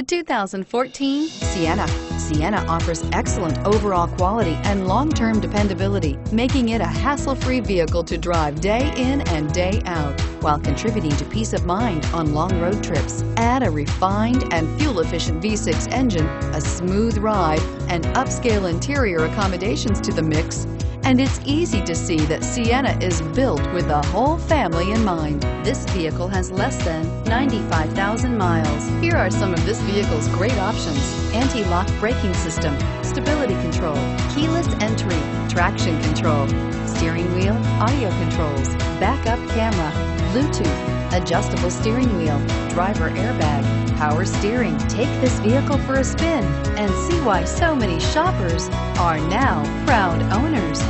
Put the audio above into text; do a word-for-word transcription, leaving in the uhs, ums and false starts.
The two thousand fourteen Sienna. Sienna offers excellent overall quality and long-term dependability, making it a hassle-free vehicle to drive day in and day out, while contributing to peace of mind on long road trips. Add a refined and fuel-efficient V six engine, a smooth ride, and upscale interior accommodations to the mix, and it's easy to see that Sienna is built with the whole family in mind. This vehicle has less than ninety-five thousand miles. Here are some of this vehicle's great options: anti-lock braking system, stability control, keyless entry, traction control, steering wheel audio controls, backup camera, Bluetooth, adjustable steering wheel, driver airbag, power steering. Take this vehicle for a spin and see why so many shoppers are now proud owners.